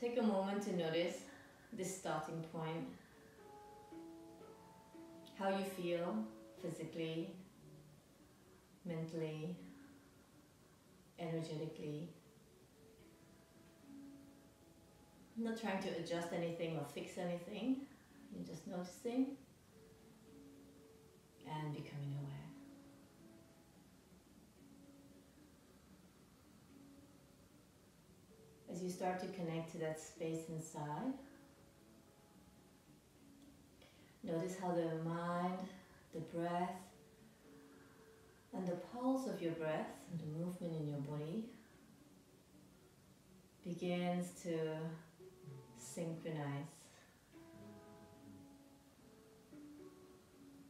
Take a moment to notice this starting point, how you feel physically, mentally, energetically. I'm not trying to adjust anything or fix anything, you're just noticing and becoming aware. As you start to connect to that space inside, notice how the mind, the breath, and the pulse of your breath and the movement in your body begins to synchronize.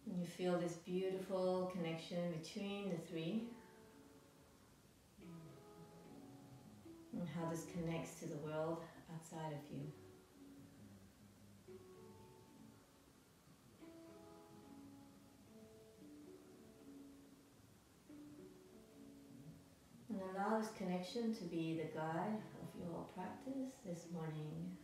And you feel this beautiful connection between the three, and how this connects to the world outside of you. And allow this connection to be the guide of your practice this morning.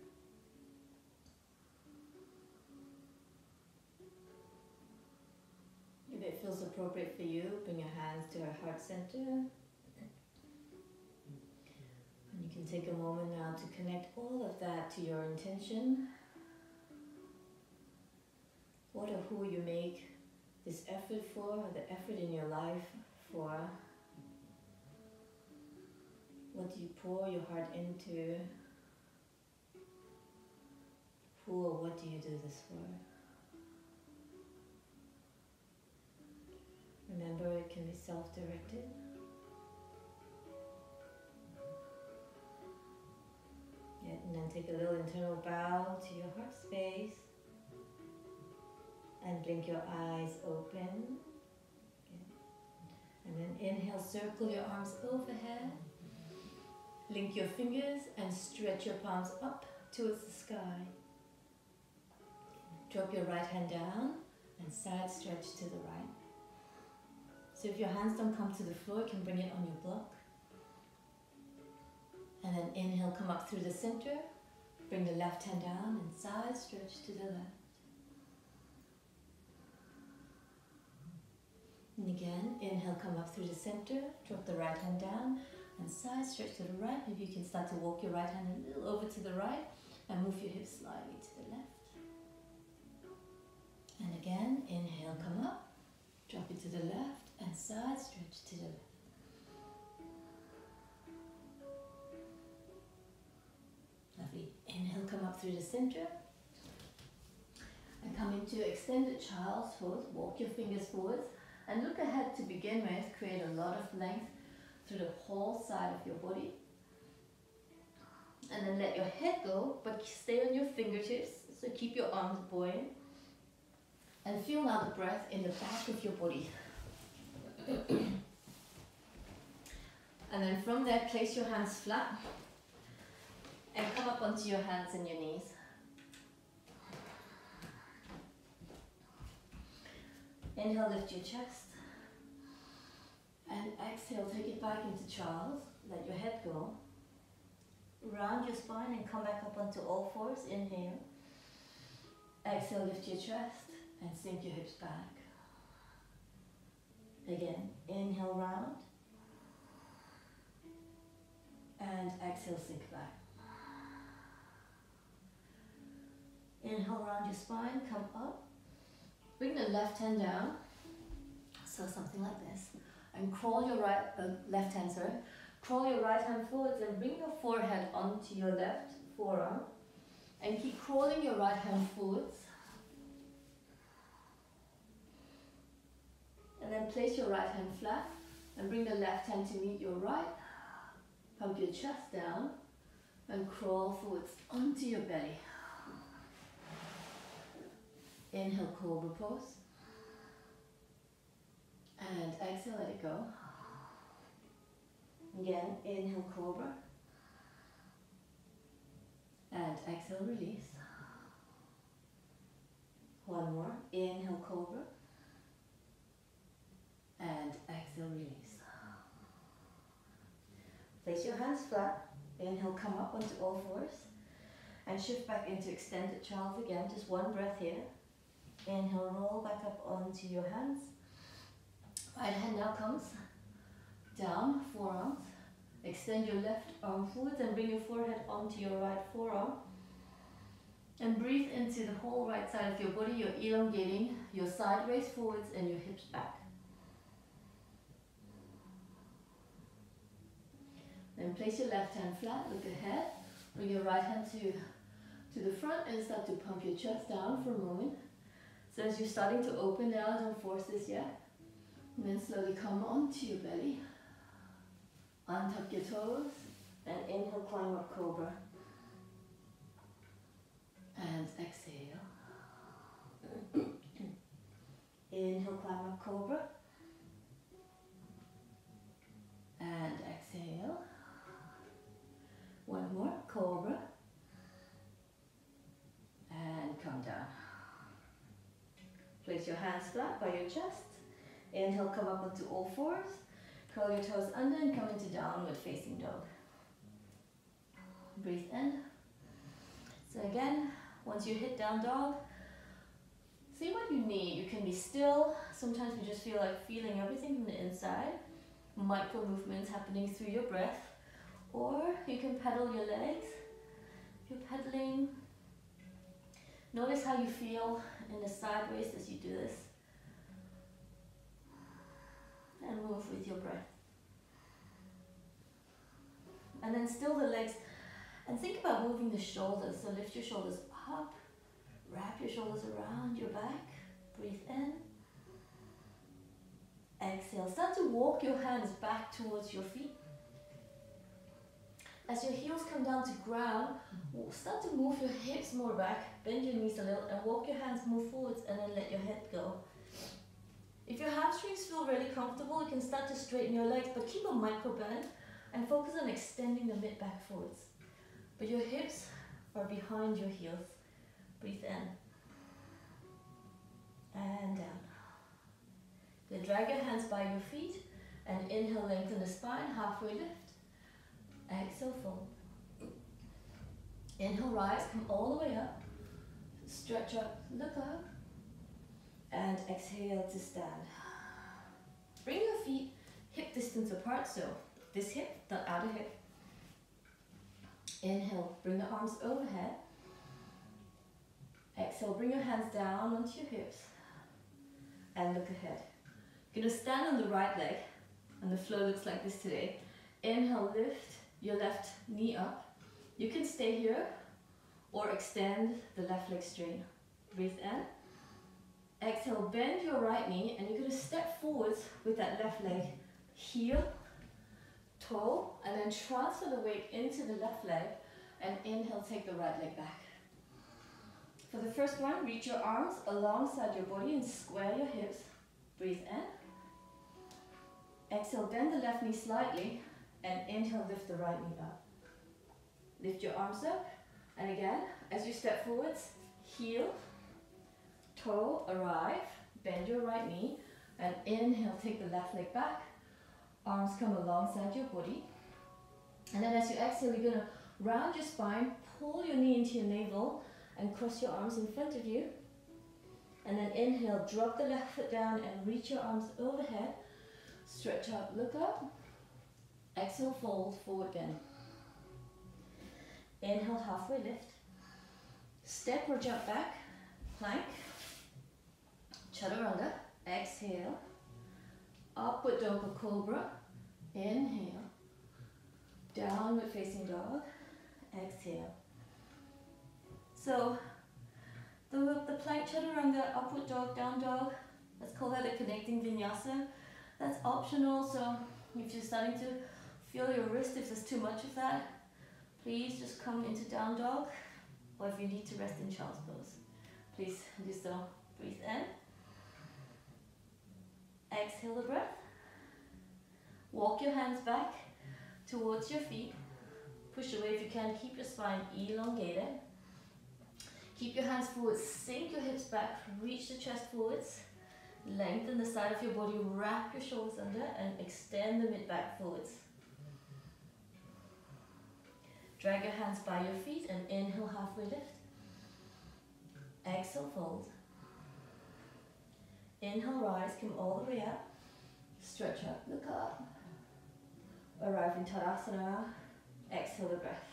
If it feels appropriate for you, bring your hands to our heart center. You can take a moment now to connect all of that to your intention. What or who you make this effort for, the effort in your life for. What do you pour your heart into? Who or what do you do this for? Remember, it can be self-directed. And then take a little internal bow to your heart space and blink your eyes open. And then inhale, circle your arms overhead. Link your fingers and stretch your palms up towards the sky. Drop your right hand down and side stretch to the right. So if your hands don't come to the floor, you can bring it on your block. And then inhale, come up through the center, bring the left hand down and side stretch to the left. And again, inhale, come up through the center, drop the right hand down and side stretch to the right. Maybe you can start to walk your right hand a little over to the right and move your hips slightly to the left. And again, inhale, come up, drop it to the left and side stretch to the left. Lovely. Inhale, come up through the center. And come into extended child's pose. Walk your fingers forwards and look ahead to begin with. Create a lot of length through the whole side of your body. And then let your head go, but stay on your fingertips. So keep your arms buoyant. And feel now the breath in the back of your body. And then from there, place your hands flat. And come up onto your hands and your knees. Inhale, lift your chest. And exhale, take it back into child's. Let your head go. Round your spine and come back up onto all fours. Inhale. Exhale, lift your chest and sink your hips back. Again, inhale, round. And exhale, sink back. Inhale, round your spine, come up. Bring the left hand down, so something like this. And crawl your right hand forwards and bring your forehead onto your left forearm. And keep crawling your right hand forwards. And then place your right hand flat and bring the left hand to meet your right. Pump your chest down and crawl forwards onto your belly. Inhale, Cobra pose. And exhale, let it go. Again, inhale, Cobra. And exhale, release. One more. Inhale, Cobra. And exhale, release. Place your hands flat. Inhale, come up onto all fours. and shift back into extended child again. Just one breath here. Inhale, roll back up onto your hands. Right hand now comes down, forearms. Extend your left arm forwards and bring your forehead onto your right forearm. And breathe into the whole right side of your body. You're elongating your sideways forwards and your hips back. Then place your left hand flat, look ahead. Bring your right hand to the front and start to pump your chest down for a moment. So as you're starting to open now, don't force this yet. And then slowly come onto your belly. Untuck your toes. And inhale, climb up, cobra. And exhale. Inhale, climb up, cobra. And exhale. One more, cobra. And come down. Place your hands flat by your chest. Inhale, come up onto all fours. Curl your toes under and come into downward facing dog. Breathe in. So again, once you hit down dog, see what you need. You can be still. Sometimes we just feel like feeling everything from the inside. Micro movements happening through your breath. Or you can pedal your legs. If you're pedaling, notice how you feel in the sideways as you do this. And move with your breath. And then still the legs. And think about moving the shoulders. So lift your shoulders up. Wrap your shoulders around your back. Breathe in. Exhale. Start to walk your hands back towards your feet. As your heels come down to ground, start to move your hips more back, bend your knees a little, and walk your hands more forwards, and then let your head go. If your hamstrings feel really comfortable, you can start to straighten your legs, but keep a micro bend and focus on extending the mid back forwards. But your hips are behind your heels. Breathe in. And down. Then drag your hands by your feet, and inhale, lengthen the spine, halfway lift. Exhale, fold. Inhale, rise, come all the way up. Stretch up, look up. And exhale to stand. Bring your feet hip distance apart, so this hip, the outer hip. Inhale, bring the arms overhead. Exhale, bring your hands down onto your hips. And look ahead. You're going to stand on the right leg, and the flow looks like this today. Inhale, lift your left knee up. You can stay here or extend the left leg straight. Breathe in. Exhale, bend your right knee, and you're going to step forwards with that left leg. Heel, toe, and then transfer the weight into the left leg, and inhale, take the right leg back. For the first one, reach your arms alongside your body and square your hips. Breathe in. Exhale, bend the left knee slightly. And inhale, lift the right knee up. Lift your arms up. And again, as you step forwards, heel, toe, arrive. Bend your right knee. And inhale, take the left leg back. Arms come alongside your body. And then as you exhale, you're going to round your spine, pull your knee into your navel, and cross your arms in front of you. And then inhale, drop the left foot down and reach your arms overhead. Stretch up, look up. Exhale, fold, forward bend. Inhale, halfway lift. Step or jump back, plank, chaturanga. Exhale, upward dog or cobra. Inhale, downward facing dog. Exhale. So the plank, chaturanga, upward dog, down dog, let's call that a connecting vinyasa. That's optional, so if you're starting to feel your wrist, if there's too much of that, please just come into down dog, or if you need to rest in child's pose, please do so. Breathe in. Exhale the breath. Walk your hands back towards your feet. Push away if you can. Keep your spine elongated. Keep your hands forward. Sink your hips back. Reach the chest forwards. Lengthen the side of your body. Wrap your shoulders under and extend the mid back forwards. Drag your hands by your feet and inhale, halfway lift. Exhale, fold. Inhale, rise, come all the way up. Stretch up, look up. Arrive in Tadasana. Exhale the breath.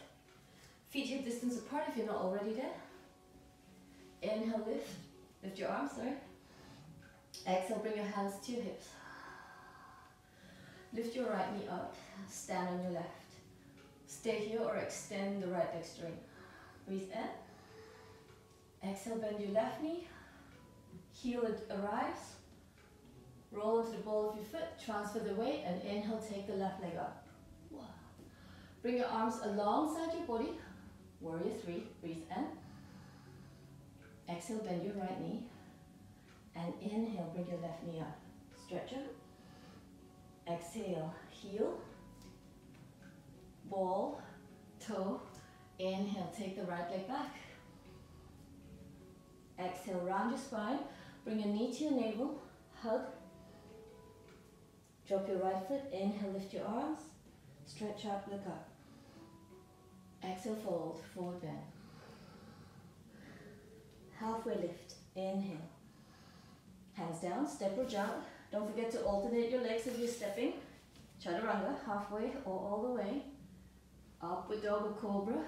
Feet hip distance apart if you're not already there. Inhale, lift. Lift your arms, sorry. Exhale, bring your hands to your hips. Lift your right knee up. Stand on your left. Stay here or extend the right leg straight. Breathe in. Exhale, bend your left knee. Heel arrives. Roll into the ball of your foot. Transfer the weight and inhale, take the left leg up. Wow. Bring your arms alongside your body. Warrior three. Breathe in. Exhale, bend your right knee. And inhale, bring your left knee up. Stretch up. Exhale, heel, ball, toe. Inhale, take the right leg back. Exhale, round your spine. Bring your knee to your navel. Hug. Drop your right foot. Inhale, lift your arms. Stretch up, look up. Exhale, fold, forward bend. Halfway lift. Inhale. Hands down, step or jump. Don't forget to alternate your legs if you're stepping. Chaturanga, halfway or all the way. Upward dog or cobra.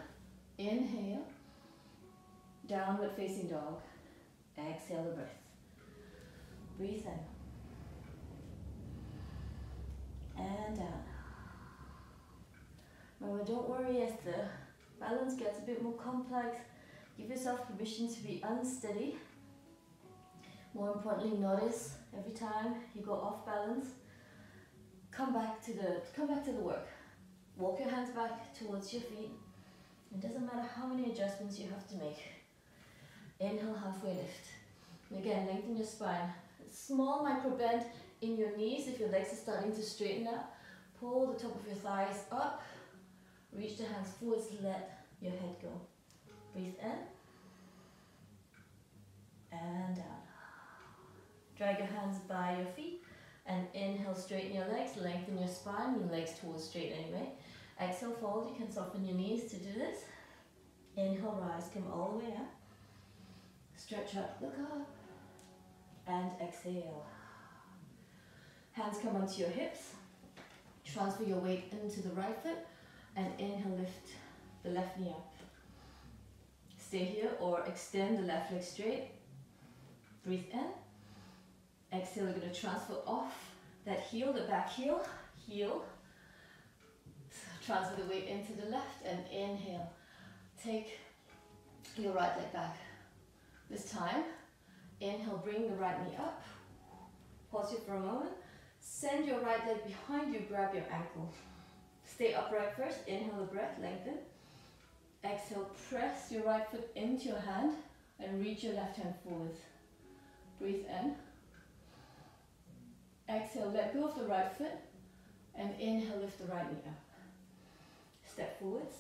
Inhale. Downward facing dog. Exhale the breath. Breathe in. And down. Remember, don't worry as the balance gets a bit more complex. Give yourself permission to be unsteady. More importantly, notice every time you go off balance, come back to the work. Walk your hands back towards your feet. It doesn't matter how many adjustments you have to make. Inhale, halfway lift. And again, lengthen your spine. Small micro bend in your knees if your legs are starting to straighten up. Pull the top of your thighs up. Reach the hands forwards, let your head go. Breathe in and out. Drag your hands by your feet and inhale, straighten your legs, lengthen your spine, your legs towards straight anyway. Exhale, fold, you can soften your knees to do this. Inhale, rise, come all the way up. Stretch up, look up. And exhale. Hands come onto your hips. Transfer your weight into the right foot and inhale, lift the left knee up. Stay here or extend the left leg straight. Breathe in. Exhale, we're going to transfer off that heel, the back heel, Transfer the weight into the left and inhale. Take your right leg back. This time, inhale, bring the right knee up. Pause here for a moment. Send your right leg behind you, grab your ankle. Stay upright first, inhale the breath, lengthen. Exhale, press your right foot into your hand and reach your left hand forwards. Breathe in. Exhale, let go of the right foot and inhale, lift the right knee up. Step forwards.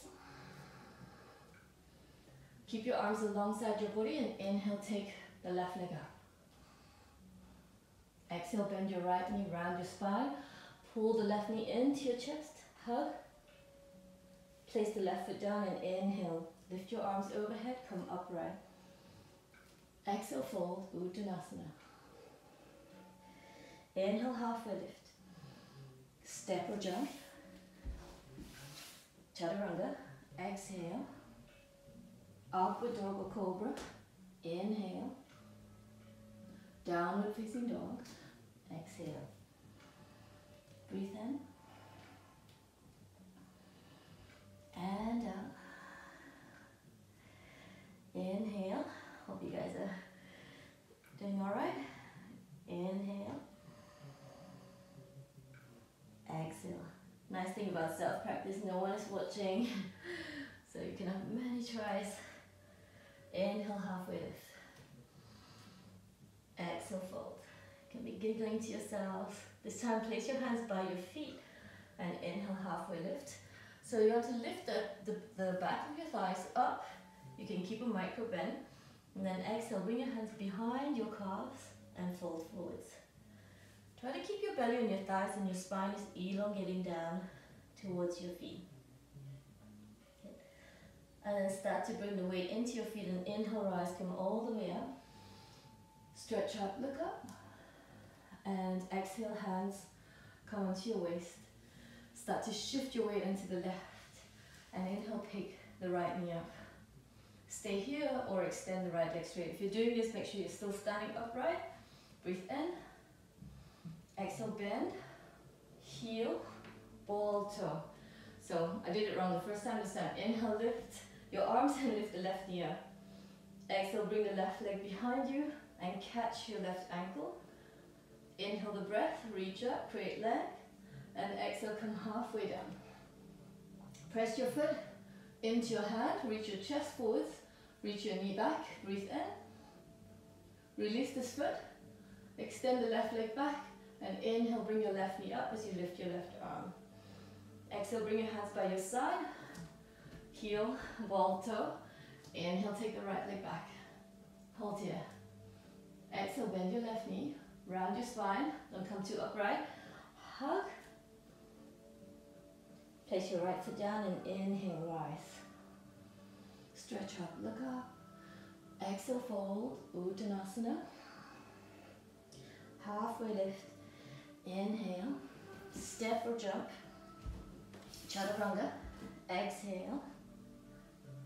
Keep your arms alongside your body and inhale, take the left leg up. Exhale, bend your right knee, round your spine. Pull the left knee into your chest, hug. Place the left foot down and inhale. Lift your arms overhead, come upright. Exhale, fold, Uttanasana. Inhale, halfway lift. Step or jump. Chaturanga. Exhale. Upward dog or cobra. Inhale. Downward facing dog. Exhale. Breathe in. And out. Inhale. Hope you guys are doing alright. Inhale. Exhale. Nice thing about self-practice, no one is watching, so you can have many tries. Inhale, halfway lift. Exhale, fold. You can be giggling to yourself. This time, place your hands by your feet and inhale, halfway lift. So you want to lift the back of your thighs up. You can keep a micro bend. And then exhale, bring your hands behind your calves and fold forwards. Try to keep your belly and your thighs and your spine is elongating down towards your feet. Good. And then start to bring the weight into your feet and inhale, rise, come all the way up. Stretch up, look up. And exhale, hands come onto your waist. Start to shift your weight into the left. And inhale, pick the right knee up. Stay here or extend the right leg straight. If you're doing this, make sure you're still standing upright. Breathe in. Exhale, bend. Heel, ball, toe. So I did it wrong the first time this time. Inhale, lift your arms and lift the left knee up. Exhale, bring the left leg behind you and catch your left ankle. Inhale the breath, reach up, create leg. And exhale, come halfway down. Press your foot into your hand, reach your chest forwards, reach your knee back, breathe in. Release this foot, extend the left leg back, and inhale, bring your left knee up as you lift your left arm. Exhale, bring your hands by your side, heel, ball, toe. Inhale, take the right leg back. Hold here. Exhale, bend your left knee, round your spine, don't come too upright. Hug. Place your right foot down and inhale, rise. Stretch up, look up. Exhale, fold, Uttanasana. Halfway lift, inhale, step or jump. Chaturanga, exhale,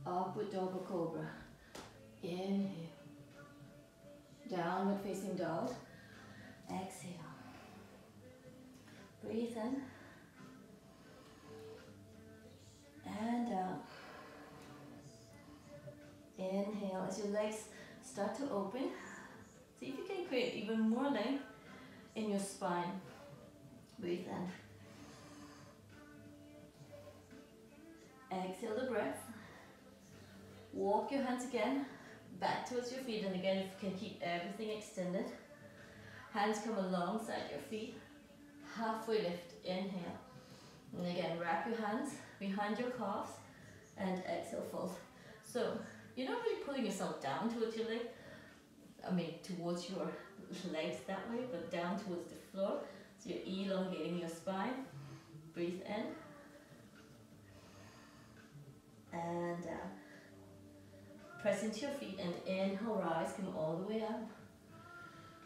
upward dog or cobra, inhale, downward facing dog, exhale, breathe in, and out, inhale, as your legs start to open, see if you can create even more length in your spine, breathe in. Exhale the breath, walk your hands again back towards your feet, and again if you can keep everything extended, hands come alongside your feet, halfway lift, inhale, and again wrap your hands behind your calves and exhale fold. So you're not really pulling yourself down towards your leg, I mean towards your legs that way, but down towards the floor, so you're elongating your spine, breathe in. And press into your feet and inhale, rise, come all the way up.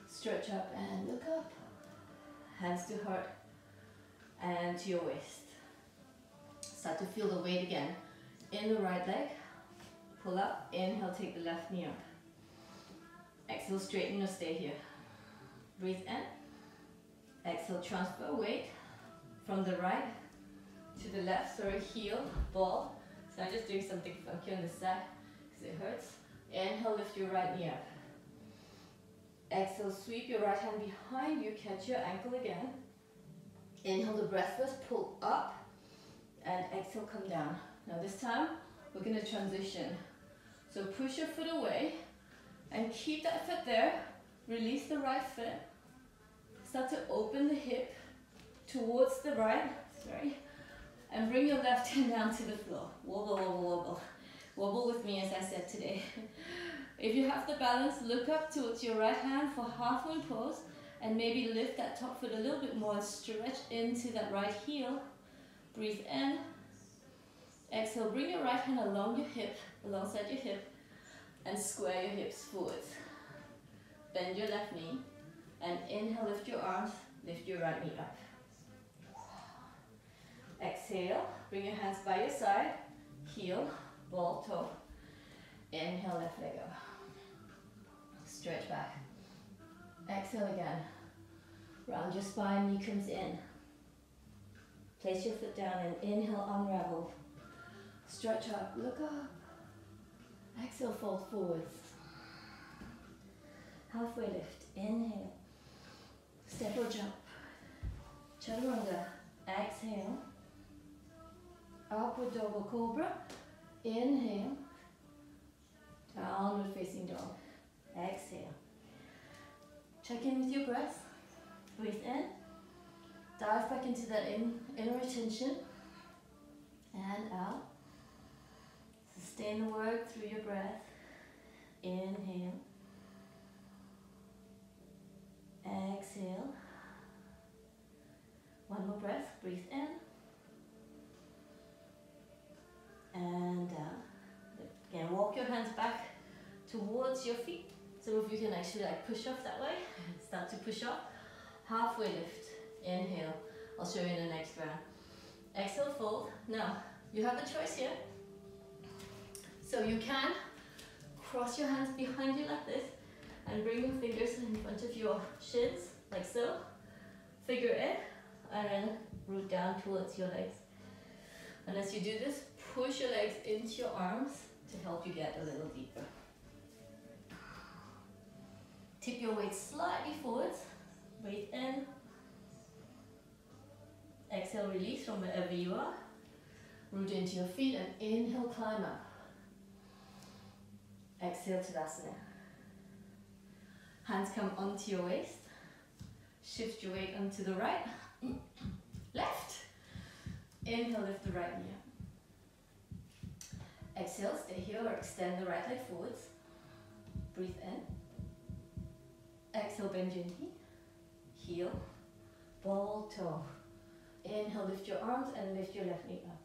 Stretch up and look up. Hands to heart and to your waist. Start to feel the weight again. In the right leg, pull up. Inhale, take the left knee up. Exhale, straighten or stay here. Breathe in. Exhale, transfer weight from the right to the left. Sorry, heel, ball. So I'm just doing something funky on the side because it hurts. Inhale, lift your right knee up. Exhale, sweep your right hand behind you, catch your ankle again. Inhale the breath first, pull up, and exhale, come down. Now this time, we're going to transition. So push your foot away, and keep that foot there. Release the right foot. Start to open the hip towards the right, sorry. And bring your left hand down to the floor. Wobble, wobble, wobble. Wobble with me as I said today. If you have the balance, look up towards your right hand for half moon pose and maybe lift that top foot a little bit more and stretch into that right heel. Breathe in. Exhale, bring your right hand along your hip, alongside your hip, and square your hips forwards. Bend your left knee and inhale, lift your arms, lift your right knee up. Exhale, bring your hands by your side, heel, ball, toe. Inhale, left leg up. Stretch back. Exhale again. Round your spine, knee comes in. Place your foot down and inhale, unravel. Stretch up, look up. Exhale, fold forwards. Halfway lift, inhale. Step or jump. Chaturanga, exhale. Upward dog or cobra, inhale, downward facing dog, exhale. Check in with your breath, breathe in, dive back into that inner retention, and out. Sustain the work through your breath, inhale, exhale. One more breath, breathe in. And walk your hands back towards your feet. Some of you can actually like push off that way. Start to push off. Halfway lift. Inhale. I'll show you in the next round. Exhale, fold. Now, you have a choice here. So you can cross your hands behind you like this and bring your fingers in front of your shins, like so. Figure it, and then root down towards your legs. And as you do this, push your legs into your arms to help you get a little deeper. Tip your weight slightly forwards, breathe in. Exhale, release from wherever you are. Root into your feet and inhale, climb up. Exhale, Tadasana. Hands come onto your waist. Shift your weight onto the right. Left. Inhale, lift the right knee. Exhale, stay here or extend the right leg forwards. Breathe in. Exhale, bend your knee. Heel. Ball toe. Inhale, lift your arms and lift your left knee up.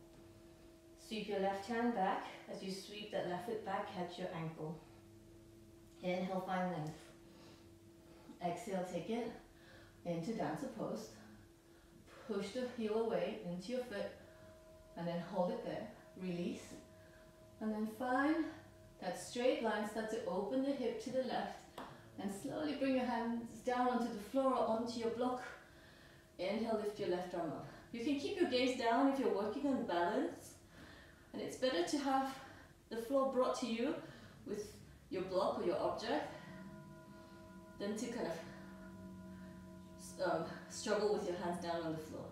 Sweep your left hand back. As you sweep that left foot back, catch your ankle. Inhale, find length. Exhale, take it into dancer pose. Push the heel away into your foot and then hold it there. Release. And then find that straight line. Start to open the hip to the left and slowly bring your hands down onto the floor or onto your block. Inhale, lift your left arm up. You can keep your gaze down if you're working on balance. And it's better to have the floor brought to you with your block or your object than to kind of struggle with your hands down on the floor.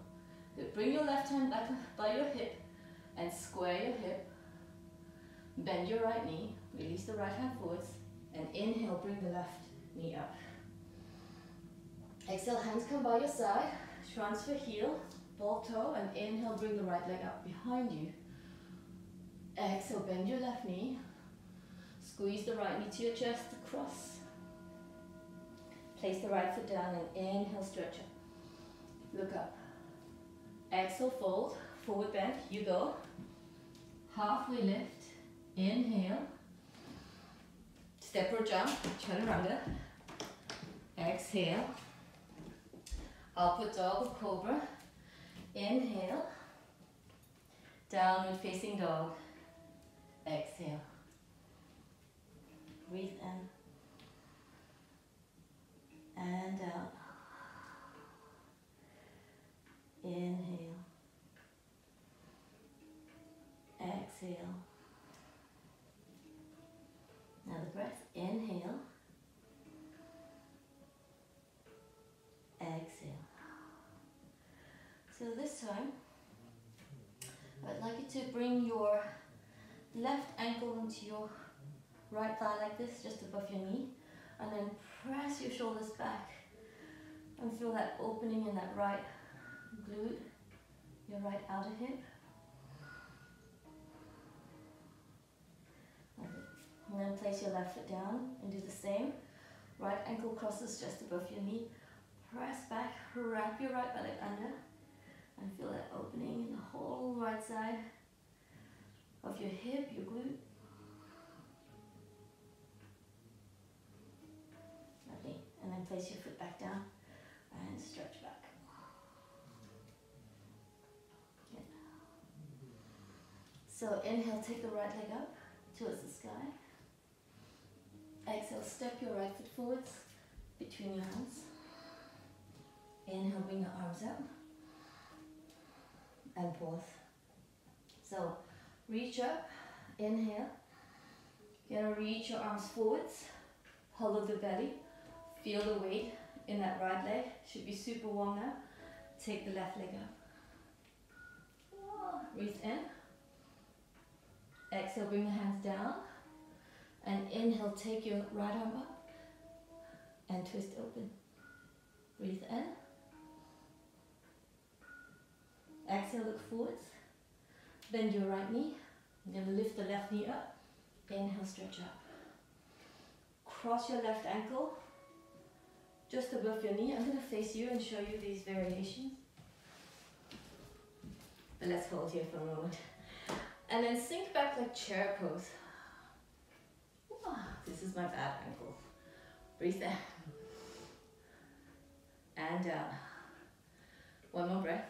But bring your left hand back by your hip and square your hip. Bend your right knee, release the right hand forwards, and inhale, bring the left knee up. Exhale, hands come by your side. Transfer heel, ball toe, and inhale, bring the right leg up behind you. Exhale, bend your left knee. Squeeze the right knee to your chest to cross. Place the right foot down and inhale, stretch up. Look up. Exhale, fold, forward bend, you go. Halfway lift, inhale. Step or jump, chaturanga. Exhale. Upward dog or cobra. Inhale. Downward facing dog. Exhale. Breathe in. And out. Inhale. Exhale. Another breath. Inhale. Exhale. So this time, I'd like you to bring your left ankle into your right thigh like this, just above your knee, and then press your shoulders back and feel that opening in that right glute, your right outer hip. And then place your left foot down and do the same. Right ankle crosses just above your knee. Press back, wrap your right leg under and feel that opening in the whole right side of your hip, your glute. Lovely. And then place your foot back down and stretch back. Good. So inhale, take the right leg up towards the sky. Exhale, step your right foot forwards between your hands. Inhale, bring the arms up and pause. So reach up, inhale. You're gonna reach your arms forwards, hollow the belly, feel the weight in that right leg. Should be super warm now. Take the left leg up. Breathe in. Exhale, bring the hands down. And inhale, take your right arm up and twist open. Breathe in. Exhale, look forwards. Bend your right knee. You're going to lift the left knee up. Inhale, stretch up. Cross your left ankle just above your knee. I'm going to face you and show you these variations. But let's hold here for a moment. And then sink back like chair pose. is my bad ankle. Breathe in and down. One more breath.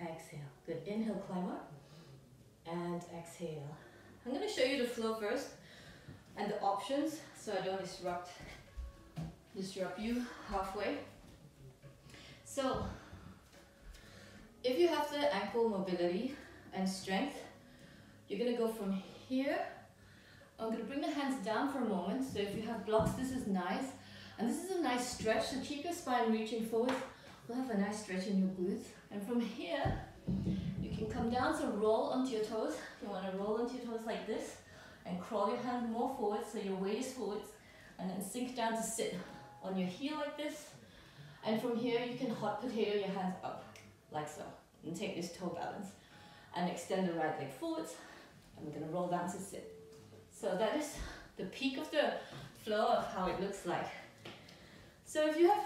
Exhale. Good. Inhale, climb up. And exhale. I'm going to show you the flow first and the options so I don't disrupt you halfway. So if you have the ankle mobility and strength, you're going to go from here. I'm going to bring the hands down for a moment. So if you have blocks, this is nice. And this is a nice stretch. So keep your spine reaching forward. We'll have a nice stretch in your glutes. And from here, you can come down, so roll onto your toes. You want to roll onto your toes like this and crawl your hand more forward so your weight is forwards, and then sink down to sit on your heel like this. And from here, you can hot potato your hands up like so and take this toe balance and extend the right leg forwards. I'm going to roll down to sit. So that is the peak of the flow of how it looks like. So if you have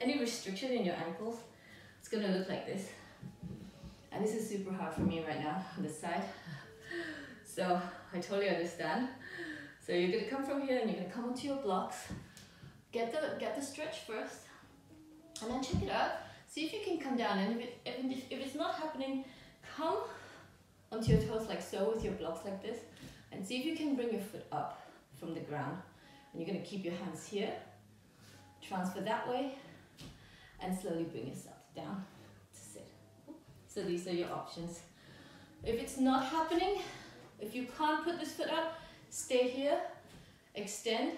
any restriction in your ankles, it's going to look like this. And this is super hard for me right now on this side. So I totally understand. So you're going to come from here and you're going to come onto your blocks. Get the stretch first and then check it out. See if you can come down, and if it's not happening, come onto your toes like so with your blocks like this and see if you can bring your foot up from the ground. And you're going to keep your hands here, transfer that way and slowly bring yourself down to sit. So these are your options. If it's not happening, if you can't put this foot up, stay here, extend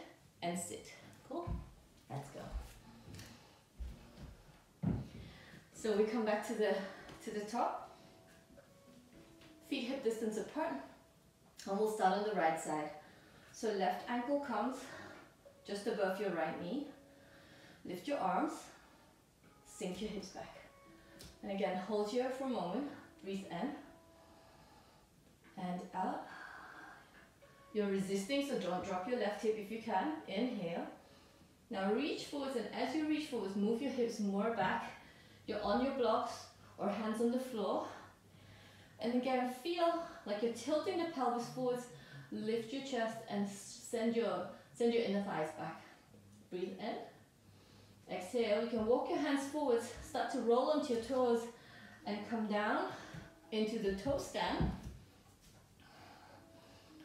and sit. Cool? Let's go. So we come back to the top, feet hip distance apart, and we'll start on the right side. So left ankle comes just above your right knee. Lift your arms, sink your hips back. And again, hold here for a moment, breathe in and out. You're resisting, so don't drop your left hip if you can. Inhale. Now reach forwards, and as you reach forwards, move your hips more back. You're on your blocks or hands on the floor. And again, feel like you're tilting the pelvis forwards. Lift your chest and send your inner thighs back. Breathe in. Exhale. You can walk your hands forwards. Start to roll onto your toes and come down into the toe stand.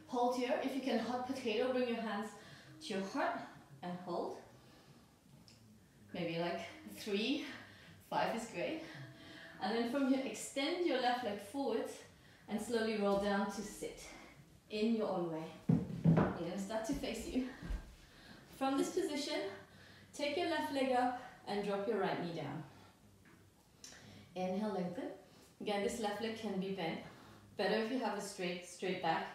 Hold here. If you can hot potato, bring your hands to your heart and hold. Maybe like 3, 5 is great. And then from here, extend your left leg forwards and slowly roll down to sit in your own way. I'm going to start to face you. From this position, take your left leg up and drop your right knee down. Inhale, lengthen. Again, this left leg can be bent. Better if you have a straight back.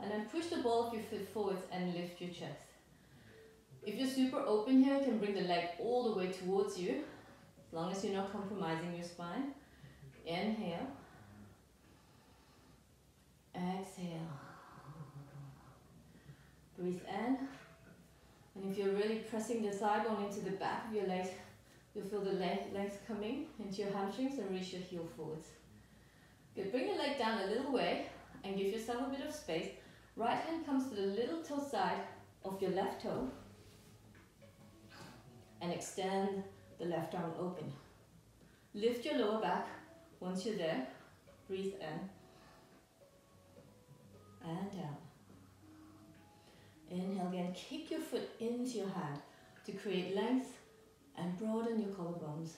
And then push the ball of your foot forwards and lift your chest. If you're super open here, you can bring the leg all the way towards you, as long as you're not compromising your spine. Inhale. Exhale. Breathe in. And if you're really pressing the thigh bone into the back of your legs, you'll feel the legs coming into your hamstrings and reach your heel forwards. Good. Bring your leg down a little way and give yourself a bit of space. Right hand comes to the little toe side of your left toe and extend the left arm open. Lift your lower back. Once you're there, breathe in and down. Inhale again. Kick your foot into your hand to create length and broaden your collarbones.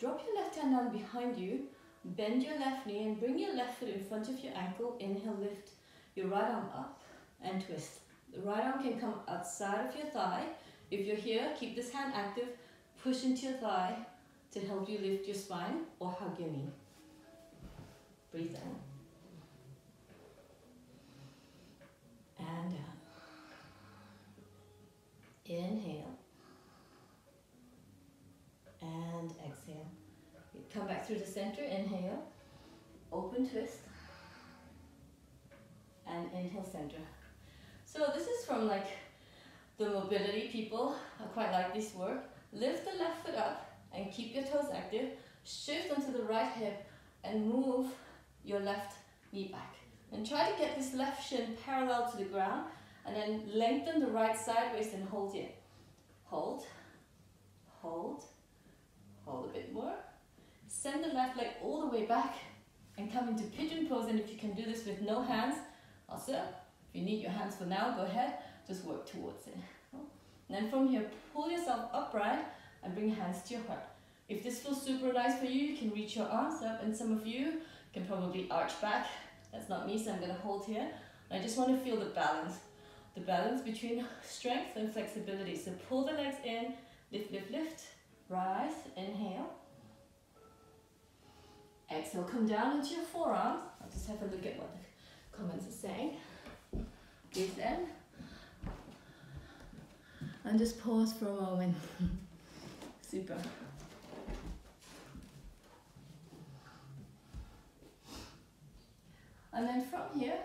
Drop your left hand down behind you. Bend your left knee and bring your left foot in front of your ankle. Inhale, lift your right arm up and twist. The right arm can come outside of your thigh. If you're here, keep this hand active. Push into your thigh to help you lift your spine or hug your knee. Breathe in. And out. Inhale. And exhale. Come back through the center. Inhale. Open twist. And inhale, center. So this is from like the mobility people. I quite like this work. Lift the left foot up and keep your toes active. Shift onto the right hip and move your left knee back. And try to get this left shin parallel to the ground, and then lengthen the right side waist and hold here. Hold, hold, hold a bit more. Send the left leg all the way back and come into pigeon pose. And if you can do this with no hands, also, if you need your hands for now, go ahead, just work towards it. And then from here, pull yourself upright and bring your hands to your heart. If this feels super nice for you, you can reach your arms up, and some of you can probably arch back. That's not me, so I'm going to hold here. And I just want to feel the balance between strength and flexibility. So pull the legs in, lift, lift, lift, rise, inhale. Exhale, come down into your forearms. I'll just have a look at what the comments are saying. Breathe in. And just pause for a moment. Super. And then from here,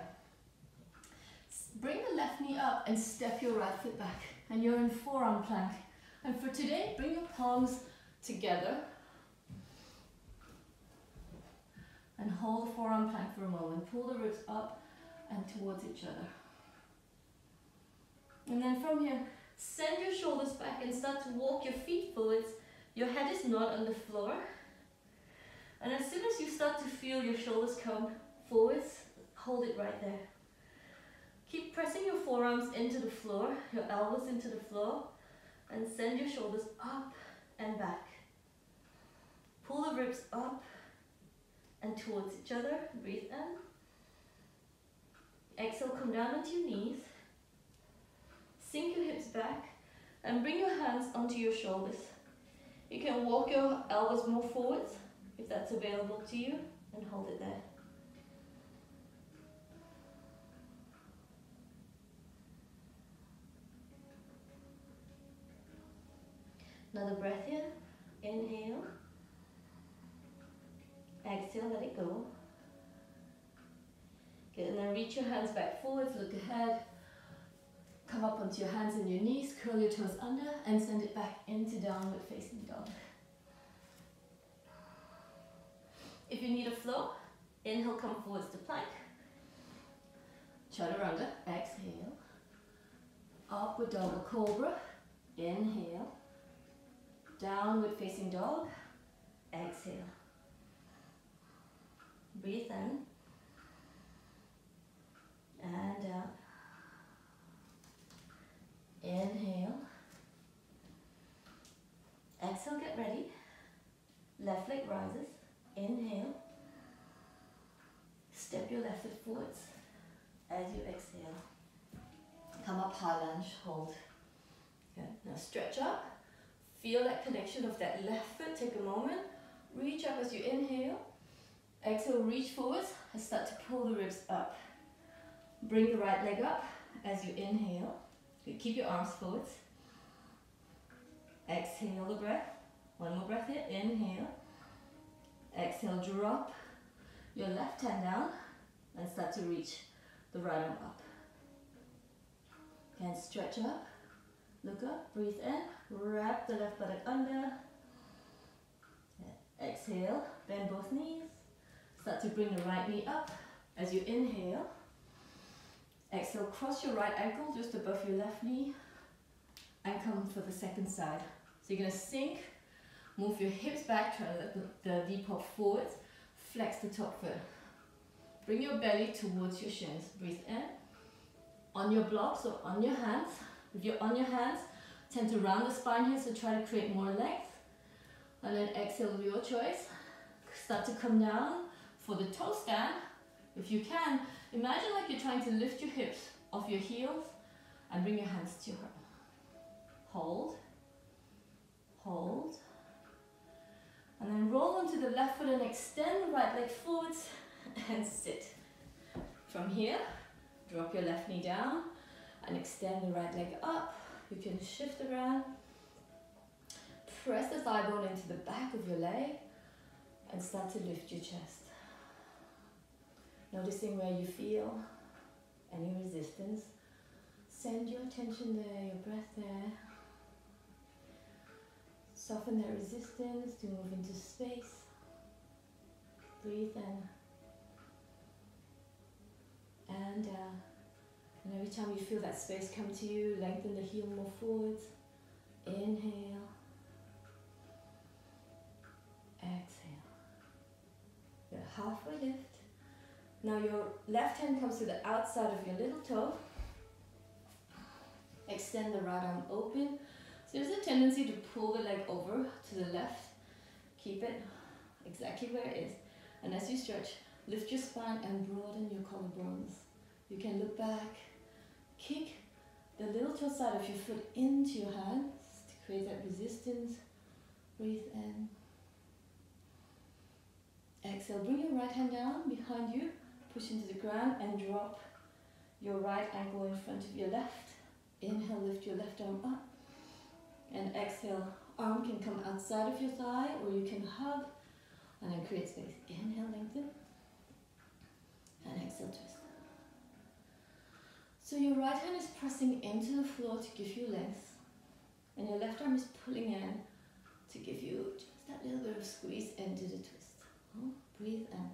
bring the left knee up and step your right foot back. And you're in forearm plank. And for today, bring your palms together. And hold forearm plank for a moment. Pull the ribs up and towards each other. And then from here, send your shoulders back and start to walk your feet forwards. Your head is not on the floor. And as soon as you start to feel your shoulders come forwards, hold it right there. Keep pressing your forearms into the floor, your elbows into the floor, and send your shoulders up and back. Pull the ribs up and towards each other. Breathe in. Exhale, come down onto your knees. Sink your hips back and bring your hands onto your shoulders. You can walk your elbows more forwards if that's available to you, and hold it there. Another breath here. Inhale. Exhale, let it go. Good, and then reach your hands back forwards, look ahead. Come up onto your hands and your knees, curl your toes under, and send it back into downward facing dog. If you need a flow, inhale, come forwards to plank. Chaturanga, exhale. Upward dog or cobra, inhale. Downward facing dog, exhale. Breathe in, and out. Inhale. Exhale, get ready. Left leg rises. Inhale. Step your left foot forwards as you exhale. Come up high lunge, hold. Good. Now stretch up. Feel that connection of that left foot. Take a moment. Reach up as you inhale. Exhale, reach forwards and start to pull the ribs up. Bring the right leg up as you inhale. Good. Keep your arms forwards. Exhale the breath. One more breath here. Inhale. Exhale, drop your left hand down and start to reach the right arm up. And stretch up. Look up. Breathe in. Wrap the left buttock under. Good. Exhale. Bend both knees. Start to bring the right knee up as you inhale. Exhale, cross your right ankle just above your left knee and come for the second side. So you're going to sink, move your hips back, try to let the V pop forwards, flex the top foot. Bring your belly towards your shins. Breathe in. On your blocks or on your hands. If you're on your hands, tend to round the spine here, so try to create more length. And then exhale, your choice. Start to come down for the toe stand. If you can, imagine like you're trying to lift your hips off your heels and bring your hands to your heart. Hold, hold, and then roll onto the left foot and extend the right leg forwards and sit. From here, drop your left knee down and extend the right leg up. You can shift around. Press the thigh bone into the back of your leg and start to lift your chest. Noticing where you feel any resistance. Send your attention there, your breath there. Soften that resistance to move into space. Breathe in. And every time you feel that space come to you, lengthen the heel more forward. Inhale. Exhale. You're halfway lift. Now your left hand comes to the outside of your little toe. Extend the right arm open. So there's a tendency to pull the leg over to the left. Keep it exactly where it is. And as you stretch, lift your spine and broaden your collarbones. You can look back. Kick the little toe side of your foot into your hands to create that resistance. Breathe in. Exhale, bring your right hand down behind you. Push into the ground and drop your right ankle in front of your left. Inhale, lift your left arm up. And exhale, arm can come outside of your thigh or you can hug and then create space. Inhale, lengthen. And exhale, twist. So your right hand is pressing into the floor to give you length. And your left arm is pulling in to give you just that little bit of squeeze and do the twist. Oh, breathe in.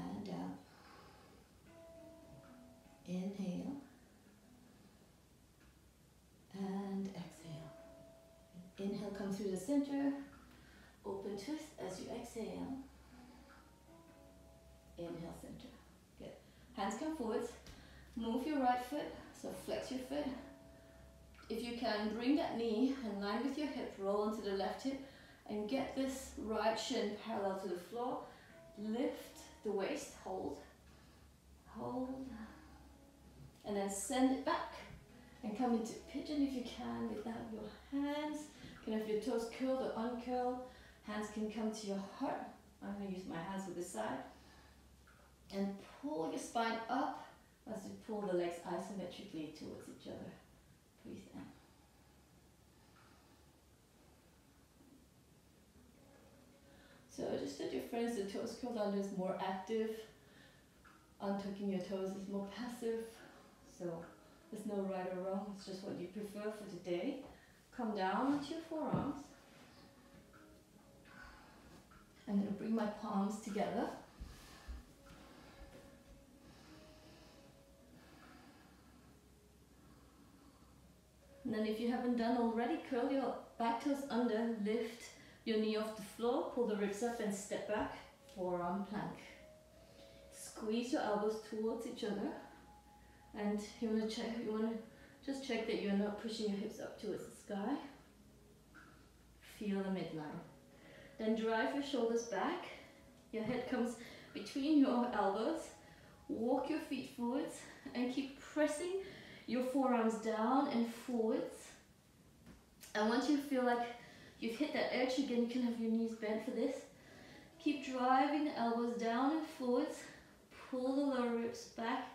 And out. Inhale. And exhale. Inhale, come through the center. Open twist as you exhale. Inhale, center. Good. Hands come forwards. Move your right foot. So flex your foot. If you can, bring that knee and line with your hip. Roll onto the left hip. And get this right shin parallel to the floor. Lift the waist. Hold. Hold. And then send it back. And come into pigeon if you can without your hands. You can have your toes curled or uncurled. Hands can come to your heart. I'm going to use my hands with this side. And pull your spine up as you pull the legs isometrically towards each other. Breathe in. So just a difference, the toes curled under is more active. Untucking your toes is more passive. So there's no right or wrong, it's just what you prefer for today. Come down onto your forearms. I'm going to bring my palms together. And then if you haven't done already, curl your back toes under, lift your knee off the floor, pull the ribs up and step back, forearm plank. Squeeze your elbows towards each other. And you want to just check that you're not pushing your hips up towards the sky. Feel the midline. Then drive your shoulders back. Your head comes between your elbows. Walk your feet forwards and keep pressing your forearms down and forwards. And once you feel like you've hit that edge again, you can have your knees bent for this. Keep driving the elbows down and forwards. Pull the lower ribs back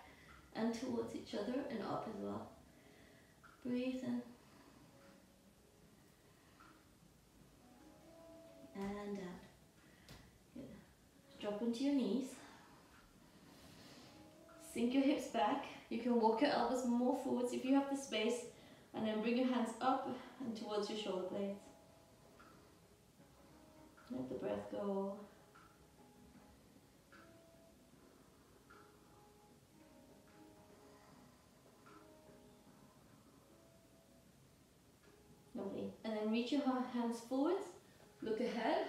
and towards each other and up as well. Breathe in. And out. Good. Drop onto your knees. Sink your hips back. You can walk your elbows more forwards if you have the space. And then bring your hands up and towards your shoulder blades. Let the breath go. And then reach your hands forwards, look ahead,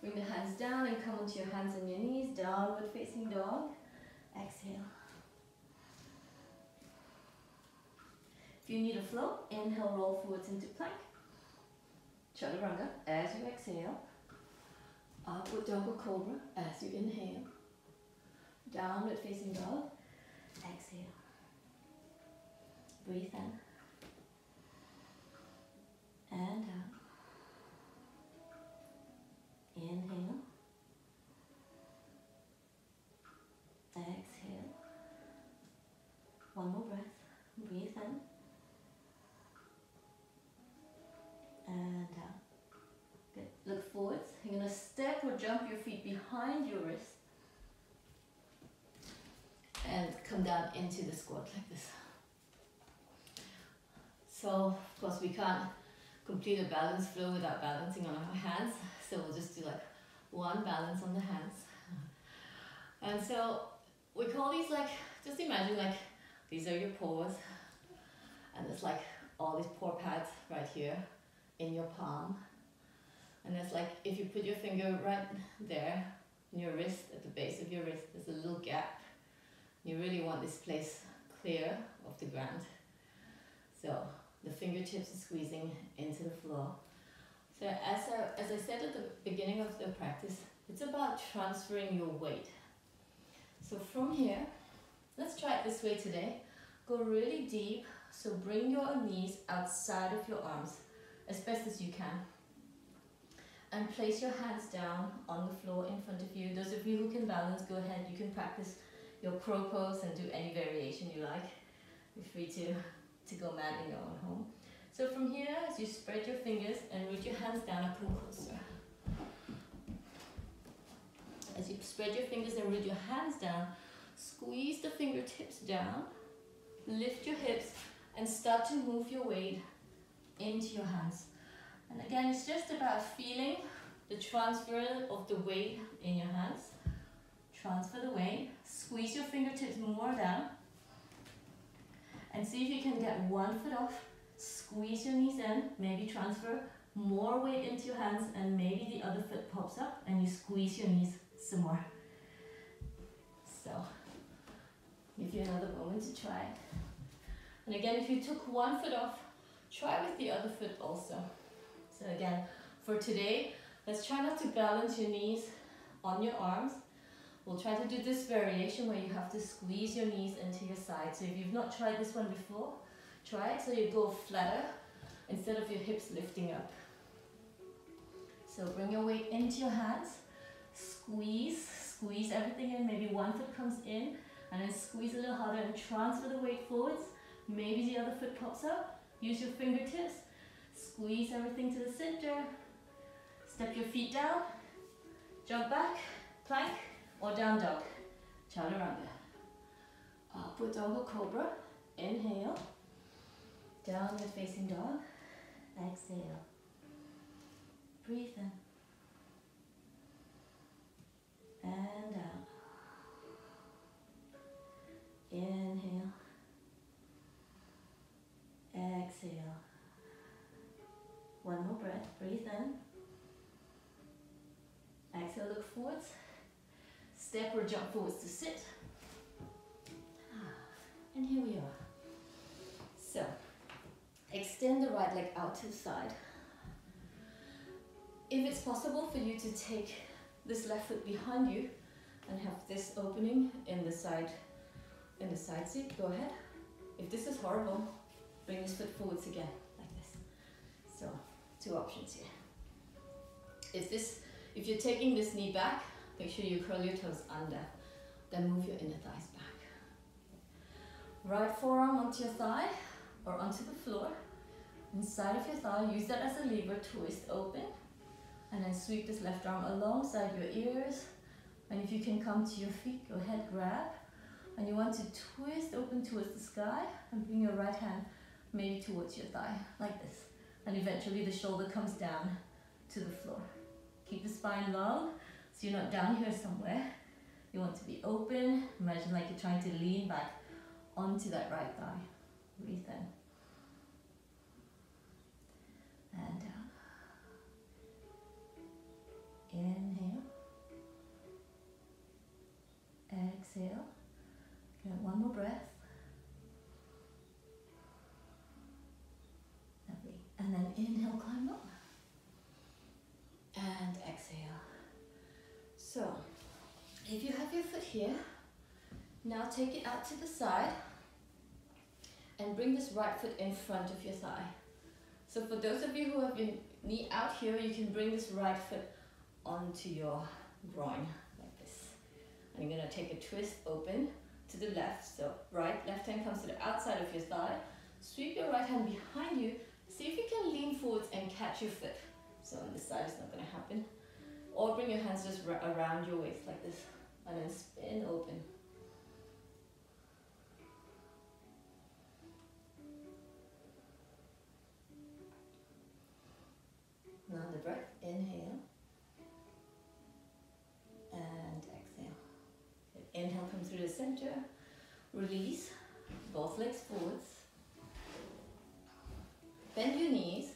bring the hands down and come onto your hands and your knees, downward facing dog. Exhale. If you need a float, inhale, roll forwards into plank. Chaturanga as you exhale. Upward dog or cobra as you inhale. Downward facing dog. Exhale. Breathe in. And out. Inhale. Exhale. One more breath. Breathe in. And out. Good. Look forwards. You're going to step or jump your feet behind your wrist. And come down into the squat like this. So, of course, we can't complete a balance flow without balancing on our hands. So we'll just do like one balance on the hands. And so we call these like, just imagine like these are your pores, and it's like all these pore pads right here in your palm. And it's like if you put your finger right there in your wrist, at the base of your wrist, there's a little gap. You really want this place clear of the ground. So the fingertips are squeezing into the floor. So as I said at the beginning of the practice, it's about transferring your weight. So from here, let's try it this way today. Go really deep, so bring your knees outside of your arms as best as you can. And place your hands down on the floor in front of you. Those of you who can balance, go ahead. You can practice your crow pose and do any variation you like. You're free to go mad in your own home. So from here, as you spread your fingers and root your hands down, and come closer. As you spread your fingers and root your hands down, squeeze the fingertips down, lift your hips, and start to move your weight into your hands. And again, it's just about feeling the transfer of the weight in your hands. Transfer the weight, squeeze your fingertips more down, and see if you can get one foot off, squeeze your knees in, maybe transfer more weight into your hands, and maybe the other foot pops up and you squeeze your knees some more. So, give you another moment to try. And again, if you took one foot off, try with the other foot also. So again, for today, let's try not to balance your knees on your arms. We'll try to do this variation where you have to squeeze your knees into your sides. So if you've not tried this one before, try it so you go flatter instead of your hips lifting up. So bring your weight into your hands, squeeze, squeeze everything in. Maybe one foot comes in and then squeeze a little harder and transfer the weight forwards. Maybe the other foot pops up. Use your fingertips. Squeeze everything to the center. Step your feet down. Jump back, plank, or down dog. Chaturanga. Upward Dog Cobra. Inhale. Downward Facing Dog. Exhale. Breathe in. And out. Inhale. Exhale. One more breath. Breathe in. Exhale, look forwards. Step or jump forwards to sit. And here we are. So, extend the right leg out to the side. If it's possible for you to take this left foot behind you and have this opening in the side seat, go ahead. If this is horrible, bring this foot forwards again, like this. So, two options here. If you're taking this knee back, make sure you curl your toes under, then move your inner thighs back. Right forearm onto your thigh or onto the floor. Inside of your thigh, use that as a lever, twist open, and then sweep this left arm alongside your ears. And if you can come to your feet, go ahead, grab. And you want to twist open towards the sky and bring your right hand maybe towards your thigh, like this. And eventually the shoulder comes down to the floor. Keep the spine long, so you're not down here somewhere. You want to be open. Imagine like you're trying to lean back onto that right thigh. Breathe in. And down. Inhale. Exhale. Good. One more breath. Lovely. And then inhale, climb up. And exhale. So, if you have your foot here, now take it out to the side and bring this right foot in front of your thigh. So for those of you who have your knee out here, you can bring this right foot onto your groin, like this. And you're gonna take a twist open to the left. So left hand comes to the outside of your thigh. Sweep your right hand behind you. See if you can lean forwards and catch your foot. So on this side, it's not gonna happen. Or bring your hands just around your waist like this, and then spin open. Another breath, inhale. And exhale. Inhale, come through the center, release, both legs forwards, bend your knees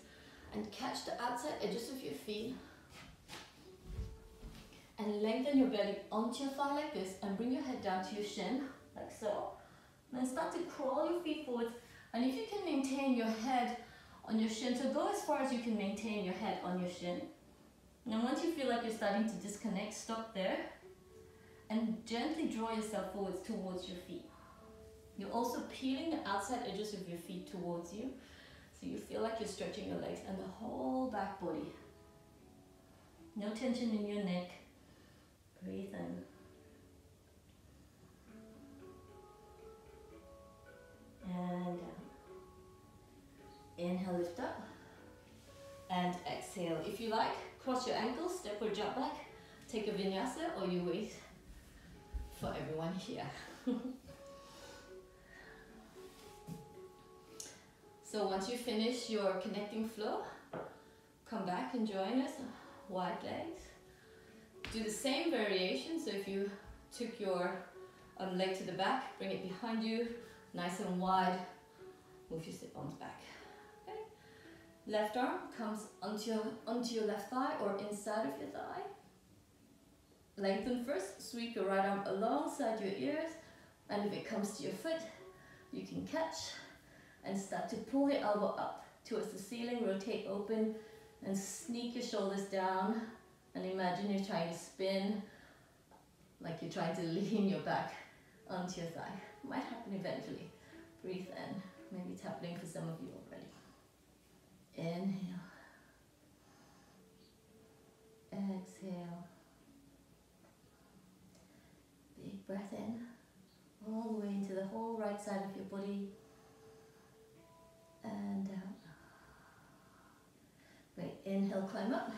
and catch the outside edges of your feet and lengthen your belly onto your thigh like this and bring your head down to your shin like so. Then start to crawl your feet forwards, and if you can maintain your head on your shin, so go as far as you can maintain your head on your shin. Now once you feel like you're starting to disconnect, stop there and gently draw yourself forwards towards your feet. You're also peeling the outside edges of your feet towards you, so you feel like you're stretching your legs and the whole back body. No tension in your neck. Breathe in. And down. Inhale, lift up. And exhale. If you like, cross your ankles, step or jump back. Take a vinyasa or you wait for everyone here. So once you finish your connecting flow, come back and join us, wide legs. Do the same variation, so if you took your leg to the back, bring it behind you, nice and wide, move your sit bones back. Okay. Left arm comes onto your left thigh or inside of your thigh. Lengthen first, sweep your right arm alongside your ears, and if it comes to your foot, you can catch and start to pull your elbow up towards the ceiling, rotate open and sneak your shoulders down, and imagine you're trying to spin, like you're trying to lean your back onto your thigh. Might happen eventually. Breathe in, maybe it's happening for some of you already. Inhale, exhale, big breath in, all the way into the whole right side of your body. And down. Great. Inhale, climb up.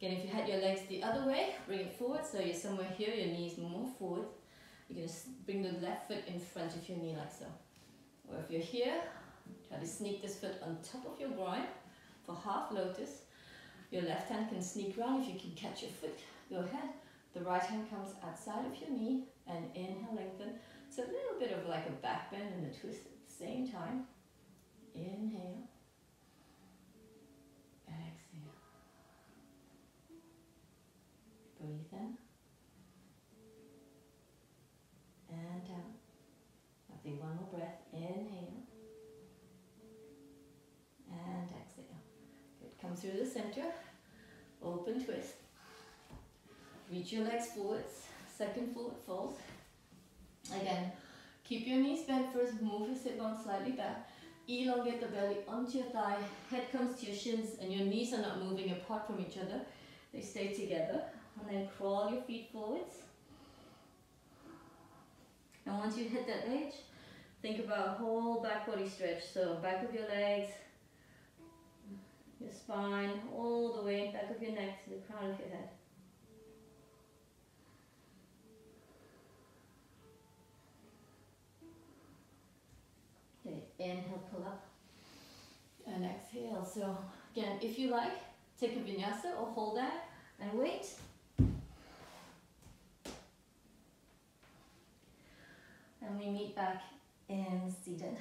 Again, if you had your legs the other way, bring it forward. So you're somewhere here, your knees more forward. You're gonna bring the left foot in front of your knee like so. Or if you're here, try to sneak this foot on top of your groin for half lotus. Your left hand can sneak round if you can catch your foot. Go ahead. The right hand comes outside of your knee and inhale, lengthen. So a little bit of like a back bend and a twist at the same time. Inhale, exhale, breathe in, and out. I'll do one more breath, inhale, and exhale. Good, come through the center, open twist, reach your legs forwards, second forward fold. Again, keep your knees bent first, move your sit bones slightly back. Elongate the belly onto your thigh, head comes to your shins and your knees are not moving apart from each other. They stay together, and then crawl your feet forwards. And once you hit that edge, think about whole back body stretch. So back of your legs, your spine, all the way back of your neck to the crown of your head. Inhale, pull up, and exhale. So again, if you like, take a vinyasa or hold that and wait. And we meet back in seated.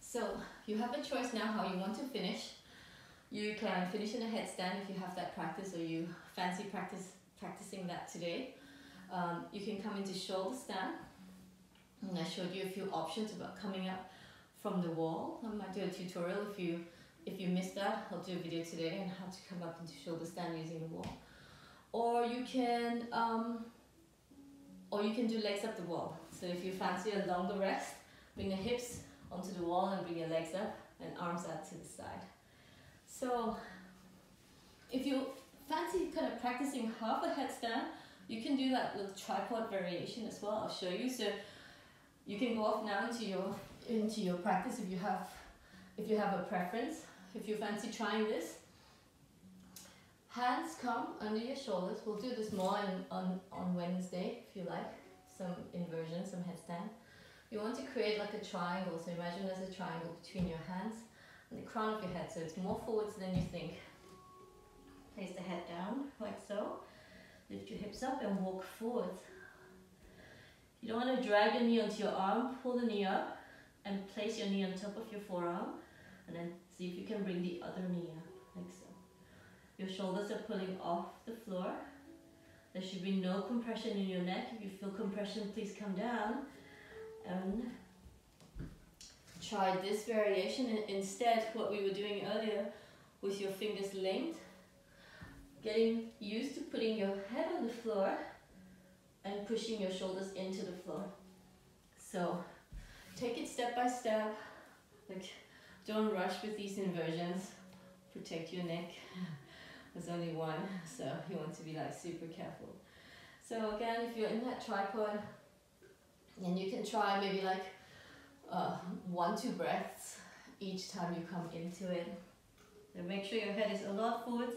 So you have a choice now how you want to finish. You can finish in a headstand if you have that practice or you fancy practicing that today. You can come into shoulder stand, and I showed you a few options about coming up from the wall. I might do a tutorial if you missed that. I'll do a video today on how to come up into shoulder stand using the wall. Or you can do legs up the wall. So if you fancy a longer rest, bring the hips onto the wall and bring your legs up and arms out to the side. So if you fancy kind of practicing half a headstand, you can do that little tripod variation as well. I'll show you. So you can go off now into your practice if you have a preference. If you fancy trying this, hands come under your shoulders. We'll do this more on Wednesday if you like. Some inversion, some headstand. You want to create like a triangle. So imagine there's a triangle between your hands and the crown of your head. So it's more forwards than you think. Place the head down like so. Lift your hips up and walk forward. You don't want to drag your knee onto your arm, pull the knee up and place your knee on top of your forearm, and then see if you can bring the other knee up, like so. Your shoulders are pulling off the floor. There should be no compression in your neck. If you feel compression, please come down. And try this variation. And instead, what we were doing earlier with your fingers linked, getting used to putting your head on the floor and pushing your shoulders into the floor. So take it step by step. Like, don't rush with these inversions. Protect your neck. There's only one, so you want to be like super careful. So again, if you're in that tripod, and you can try maybe like 1-2 breaths each time you come into it. So make sure your head is a lot forwards.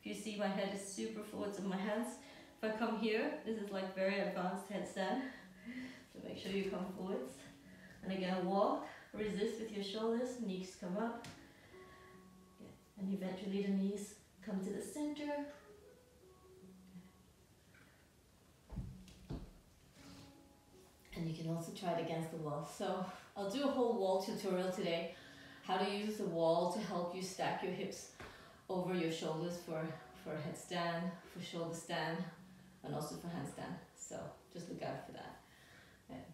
If you see, my head is super forwards on my hands. If I come here, this is like very advanced headstand. So make sure you come forwards. And again, walk, resist with your shoulders, knees come up. And eventually the knees come to the center. And you can also try it against the wall. So I'll do a whole wall tutorial today, how to use the wall to help you stack your hips over your shoulders for headstand, for shoulder stand, and also for handstand. So just look out for that. Right.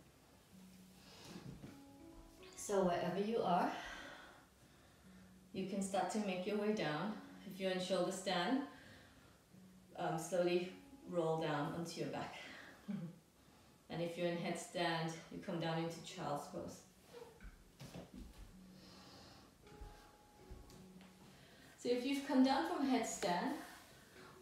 So wherever you are, you can start to make your way down. If you're in shoulder stand, slowly roll down onto your back. And if you're in headstand, you come down into child's pose. So if you've come down from headstand,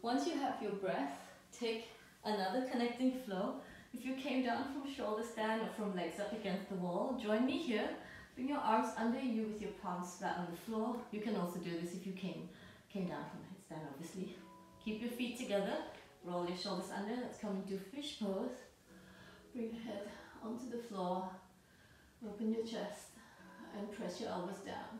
once you have your breath, take another connecting flow. If you came down from shoulder stand or from legs up against the wall, join me here. Bring your arms under you with your palms flat on the floor. You can also do this if you came down from headstand, obviously. Keep your feet together, roll your shoulders under. Let's come into fish pose. Bring your head onto the floor, open your chest, and press your elbows down.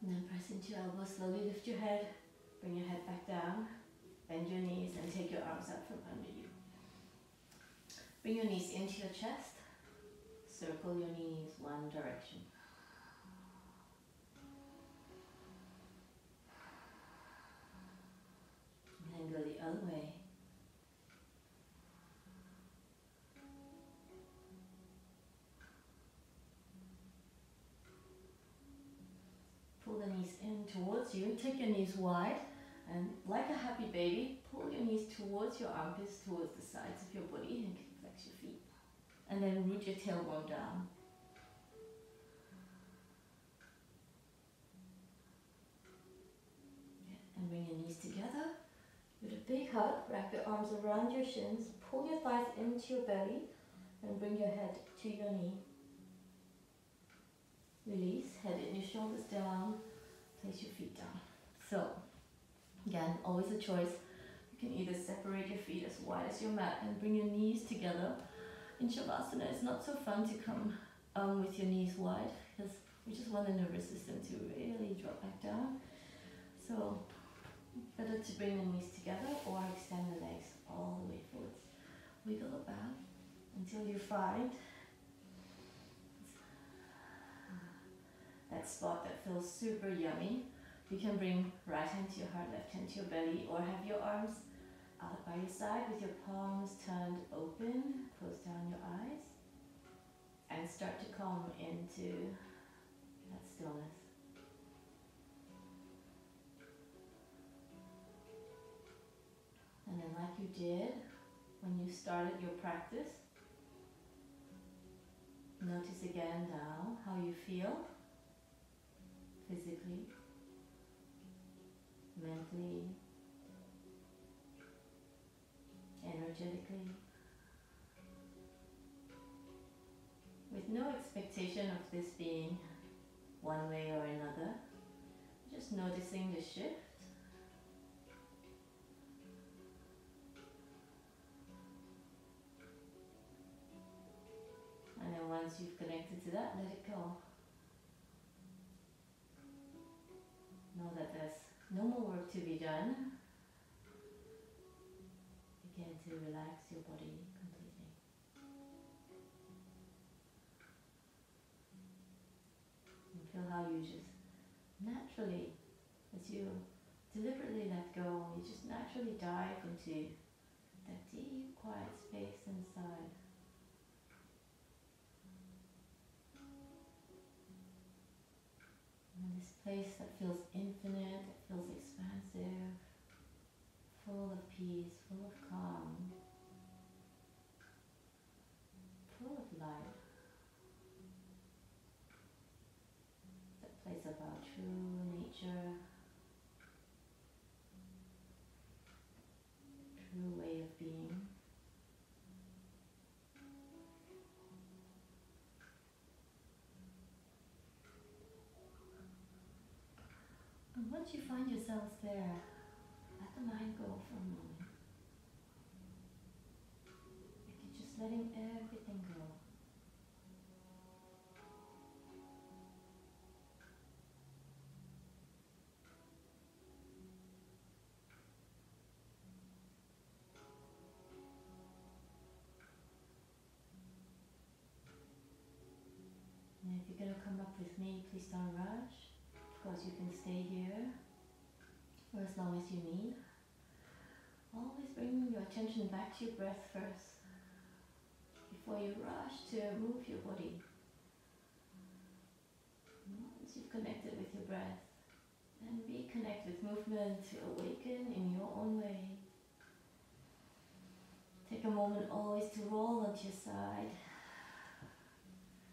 Now press into your elbows, slowly lift your head, bring your head back down, bend your knees, and take your arms up from under you. Bring your knees into your chest, circle your knees one direction. And then go the other way. Pull the knees in towards you, take your knees wide, and like a happy baby, pull your knees towards your armpits, towards the sides of your body, and flex your feet. And then root your tailbone down. And bring your knees together. With a big hug, wrap your arms around your shins, pull your thighs into your belly, and bring your head to your knee. Release, head and your shoulders down, place your feet down. So, again, always a choice. You can either separate your feet as wide as your mat and bring your knees together. In Shavasana, it's not so fun to come with your knees wide, because we just want the nervous system to really drop back down. So, better to bring the knees together or extend the legs all the way forwards. Wiggle about until you find that spot that feels super yummy. You can bring right hand to your heart, left hand to your belly, or have your arms out by your side with your palms turned open. Close down your eyes and start to come into that stillness. And then like you did when you started your practice, notice again now how you feel physically, mentally, energetically, with no expectation of this being one way or another, just noticing the shift. And then one once you've connected to that, let it go. Know that there's no more work to be done. Begin to relax your body completely. And feel how you just naturally, as you deliberately let go, you just naturally dive into that deep, quiet space inside. And this place that feels infinite, that feels expansive, full of peace, full of calm, full of life. That place of our true nature, true way of being. And once you find yourselves there, let the mind go for a moment. Like you're just letting everything go. With me, please don't rush. Of course, you can stay here for as long as you need. Always bring your attention back to your breath first before you rush to move your body. Once you've connected with your breath, then reconnect with movement to awaken in your own way. Take a moment always to roll onto your side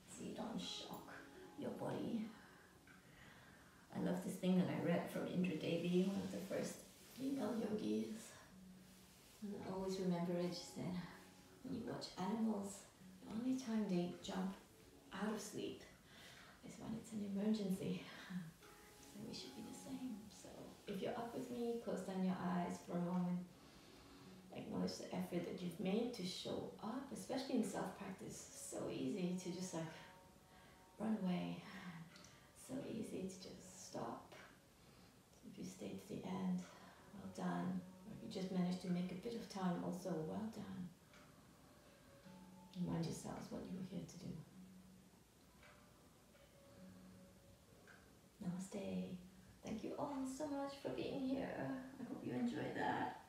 so you don't shock your body. I love this thing that I read from Indra Devi, one of the first female yogis. And I always remember it, she said, when you watch animals, the only time they jump out of sleep is when it's an emergency. So we should be the same. So if you're up with me, close down your eyes for a moment. Acknowledge the effort that you've made to show up, especially in self-practice. So easy to just like run away. So easy to just stop. If you stay to the end, well done. Or if you just managed to make a bit of time, also well done. Remind yourselves what you were here to do. Namaste. Thank you all so much for being here. I hope you enjoyed that.